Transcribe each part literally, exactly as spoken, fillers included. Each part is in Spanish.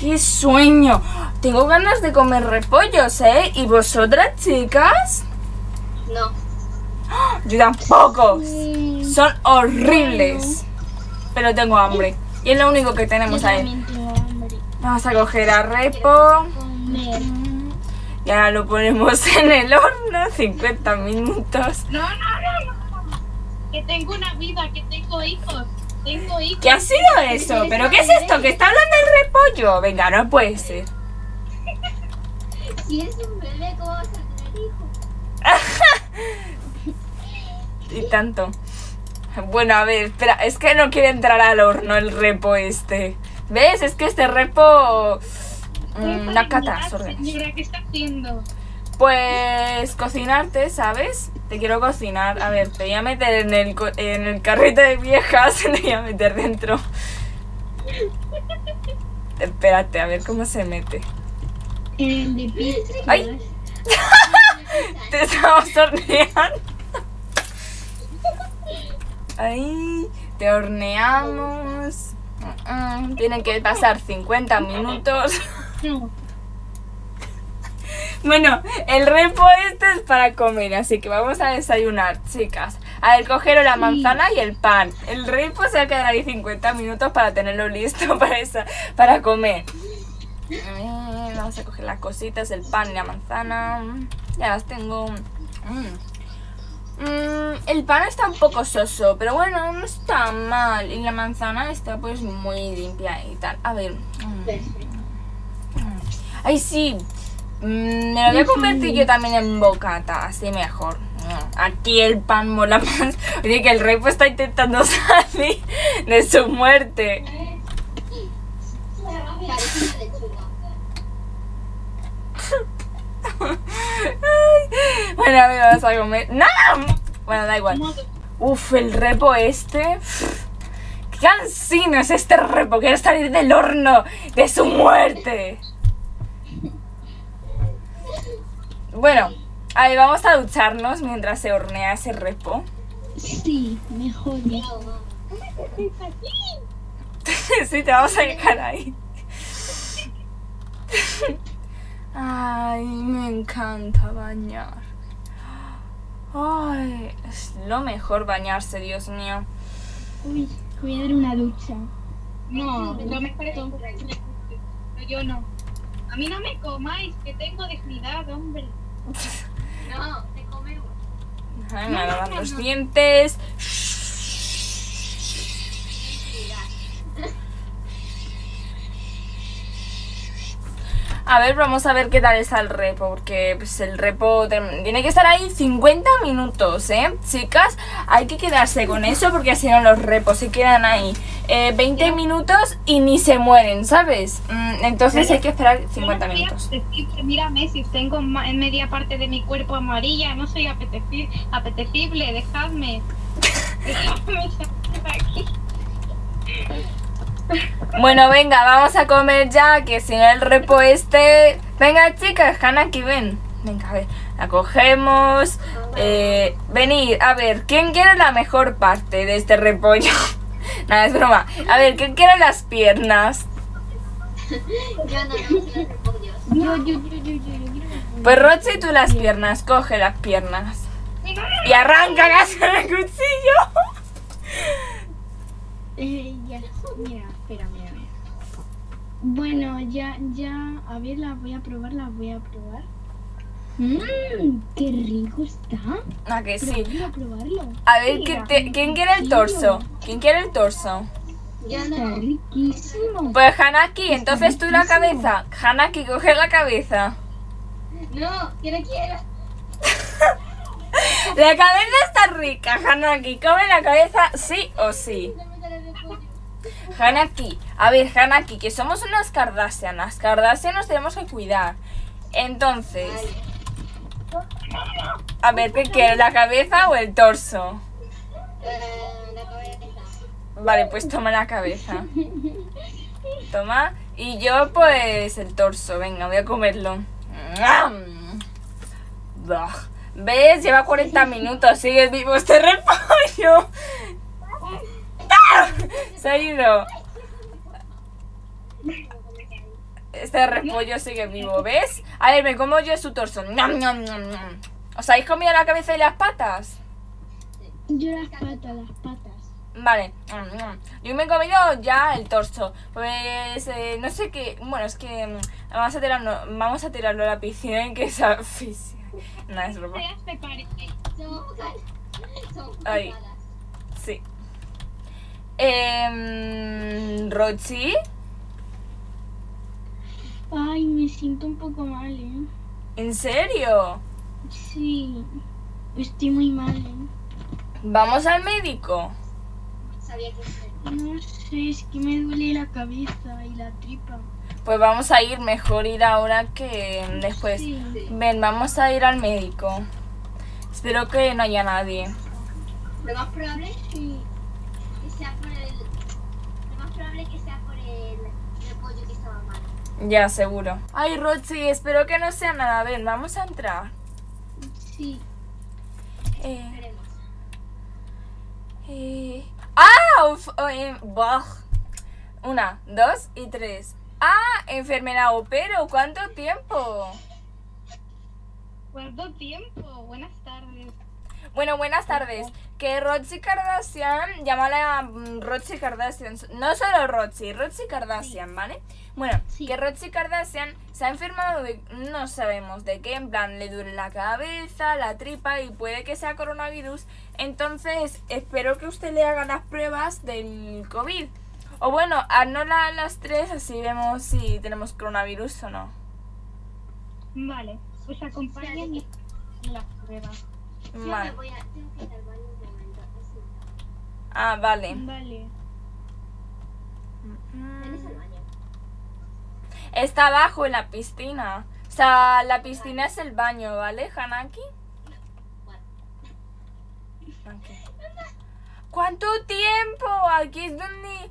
¡Qué sueño! Tengo ganas de comer repollos, ¿eh? ¿Y vosotras, chicas? No. Yo tampoco. Sí. Son horribles. Bueno. Pero tengo hambre. Y es lo único que tenemos ahí. Vamos a coger a repo. Y ahora lo ponemos en el horno. cincuenta minutos. No, no, no, no. Que tengo una vida, que tengo hijos. Tengo hijos. ¿Qué ha sido eso? ¿Pero qué es esto? ¿Que está hablando el repollo? Venga, no puede ser. Si es un bebé, ¿cómo vas a tener hijos? Y tanto. Bueno, a ver, espera. Es que no quiere entrar al horno el repo este. ¿Ves? Es que este repo... Mmm, la cata, señora, ¿qué está haciendo? Pues cocinarte, ¿sabes? Te quiero cocinar. A ver, te voy a meter en el, en el carrito de viejas. Te voy a meter dentro. Espérate, a ver cómo se mete. En el de ¡ay! Te estamos horneando. Ahí, te horneamos. Uh-uh. Tienen que pasar cincuenta minutos. Bueno, el repo este es para comer, así que vamos a desayunar, chicas. A ver, cogeros la manzana y el pan. El repo se va a quedar ahí cincuenta minutos para tenerlo listo para, esa, para comer. Eh, vamos a coger las cositas, el pan y la manzana. Ya las tengo. Mm. Mm, el pan está un poco soso, pero bueno, no está mal. Y la manzana está pues muy limpia y tal. A ver. Mm. Mm. Ay, sí. Mm, me lo voy a convertir yo también en bocata, así mejor. Mm. Aquí el pan mola más. Oye, que el rey pues está intentando salir de su muerte. Bueno, a ver, vamos a comer. ¡No! Bueno, da igual. Uf, el repo este. ¡Qué cansino es este repo! Quiero salir del horno de su muerte. Bueno, a ver, vamos a ducharnos mientras se hornea ese repo. Sí, mejor. Sí, te vamos a dejar ahí. Ay, me encanta bañar. Ay, es lo mejor bañarse, Dios mío. Uy, voy a dar una ducha. No, no me parece. No, yo no. A mí no me comáis, que tengo dignidad, hombre. No, te comemos. Ay, me agarran los dientes. A ver, vamos a ver qué tal está el repo, porque pues, el repo tiene que estar ahí cincuenta minutos, ¿eh? Chicas, hay que quedarse con eso porque si no los repos se quedan ahí eh, veinte minutos y ni se mueren, ¿sabes? Entonces hay que esperar cincuenta minutos. Mírame, si tengo media parte de mi cuerpo amarilla, no soy apetecible, dejadme. Dejadme salir de aquí. Bueno, venga, vamos a comer ya, que si no el repo este... Venga, chicas, Hanna, aquí ven. Venga, a ver, la cogemos. Eh, venid, a ver, ¿quién quiere la mejor parte de este repollo? Nada, es broma. A ver, ¿quién quiere las piernas? Yo no, yo quiero repollos. Yo, yo, yo, yo, yo, yo quiero las... Pues Rochi, tú las piernas, coge las piernas. Y arráncalas con el cuchillo. Eh, ya, mira, espera, mira, mira. Bueno, ya, ya, a ver, las voy a probar, las voy a probar. Mmm, qué rico está. Ah, que sí. Voy a probarlo. A ver, ¿quién, te, ¿quién quiere el torso? ¿Quién quiere el torso? Ya no. Está riquísimo. Pues Hanaki, entonces tú la cabeza. Hanaki, coge la cabeza. No, yo no quiero. La cabeza está rica, Hanaki. Come la cabeza sí o sí. Hanaki, a ver, Hanaki, que somos unas Kardashian. Las Kardashian nos tenemos que cuidar. Entonces, a ver, ¿qué quieres? ¿La cabeza o el torso? La cabeza. Vale, pues toma la cabeza. Toma. Y yo, pues, el torso. Venga, voy a comerlo. ¿Ves? Lleva cuarenta minutos. Sigues vivo este repollo. Se ha ido. Este repollo sigue vivo, ¿ves? A ver, me como yo su torso. ¡Nom, nom, nom, nom! ¿Os habéis comido la cabeza y las patas? Yo las patas, las patas. Vale. Yo me he comido ya el torso. Pues eh, no sé qué. Bueno, es que vamos a tirarlo, vamos a tirarlo a la piscina en que es asfixia. No, es broma. Ay. Sí. Eh, Rochi. Ay, me siento un poco mal, ¿eh? ¿En serio? Sí, estoy muy mal, ¿eh? ¿Vamos al médico? Sabía que sería. No sé, es que me duele la cabeza y la tripa. Pues vamos a ir, mejor ir ahora que después. Sí, sí. Ven, vamos a ir al médico. Espero que no haya nadie. Lo más probable es que, que sea por el... Lo más probable es que sea por el repollo que estaba mal. Ya, seguro. Ay, Rochi, espero que no sea nada. Ven, vamos a entrar. Sí. Eh, eh, ¡Ah! Uf, oh, eh, una, dos y tres. ¡Ah! Enfermera o pero, ¿cuánto tiempo? ¿Cuánto tiempo? Buenas tardes. Bueno, buenas tardes. Que Rochi Kardashian, llámale a Rochi Kardashian, no solo Rochi, Rochi Kardashian, sí. ¿Vale? Bueno, sí. Que Rochi Kardashian se ha enfermado de, no sabemos de qué, en plan, le duele la cabeza, la tripa y puede que sea coronavirus. Entonces, espero que usted le haga las pruebas del COVID. O bueno, haznosla a las tres, así vemos si tenemos coronavirus o no. Vale, pues acompáñenme en las pruebas. Vale. Voy a, tengo que ir al baño un momento, así. Ah, vale. Vale. ¿Tienes el baño? Está abajo en la piscina. O sea, la piscina vale. Es el baño, ¿vale, Hanaki? No. Okay. ¿Cuánto tiempo? Aquí es donde...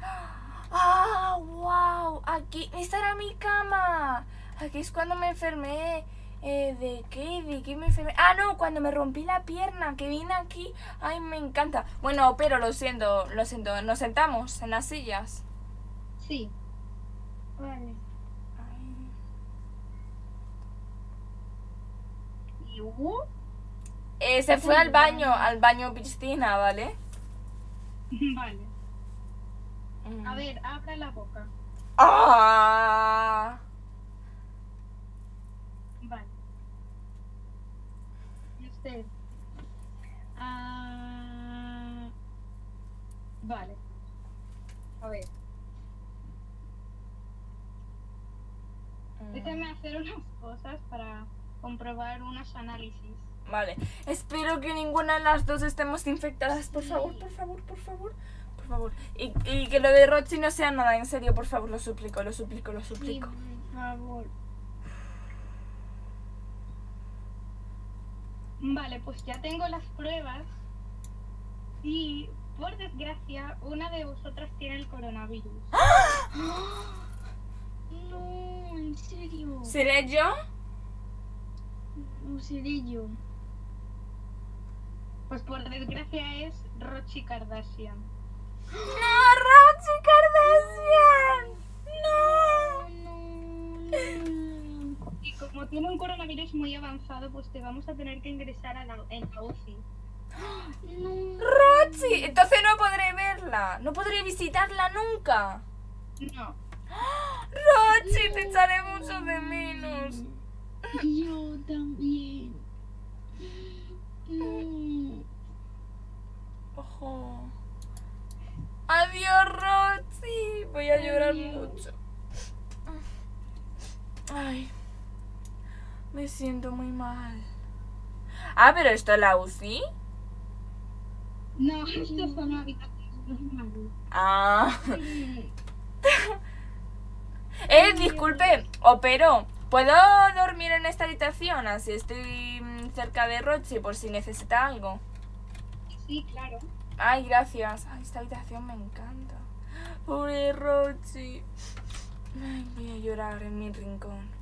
¡Ah, wow! Aquí, esta era mi cama. Aquí es cuando me enfermé. Eh, ¿De qué? ¿De qué me enfermé? Ah, no, cuando me rompí la pierna, que vine aquí. Ay, me encanta. Bueno, pero lo siento, lo siento. ¿Nos sentamos en las sillas? Sí. Vale. Ay. ¿Y Hugo? Eh, se fue al baño, bien. al baño piscina, ¿vale? Vale. Mm. A ver, abra la boca. ¡Ah! Vale. ¿Y usted? Ah, vale. A ver. Mm. Déjame hacer unas cosas para comprobar unos análisis. Vale. Espero que ninguna de las dos estemos infectadas. Por favor, por favor, por favor. Por favor. Y, y que lo de Rochi no sea nada, en serio, por favor, lo suplico, lo suplico, lo suplico. Sí, por favor. Vale, pues ya tengo las pruebas y, por desgracia, una de vosotras tiene el coronavirus. ¡Ah! No, en serio. ¿Seré yo? No, seré yo. Pues por desgracia es Rochi Kardashian. ¡No, Rochi Kardashian! ¡No! No, no, no. Y como tiene un coronavirus muy avanzado, pues te vamos a tener que ingresar a la, en la U C I. No. ¡Rochi! Entonces no podré verla, no podré visitarla nunca. No. ¡Rochi! No. Te echaré mucho de menos. Yo también. No. Ojo. Adiós, Rochi. Voy a Adiós. llorar mucho. Ay, me siento muy mal. Ah, ¿pero esto es la U C I? No, esto es una habitación normal. Ah. Eh, disculpe, opero, ¿puedo dormir en esta habitación? Así estoy cerca de Rochi por si necesita algo. Sí, claro. Ay, gracias. Ay, esta habitación me encanta. Pobre Rochi. Ay, voy a llorar en mi rincón.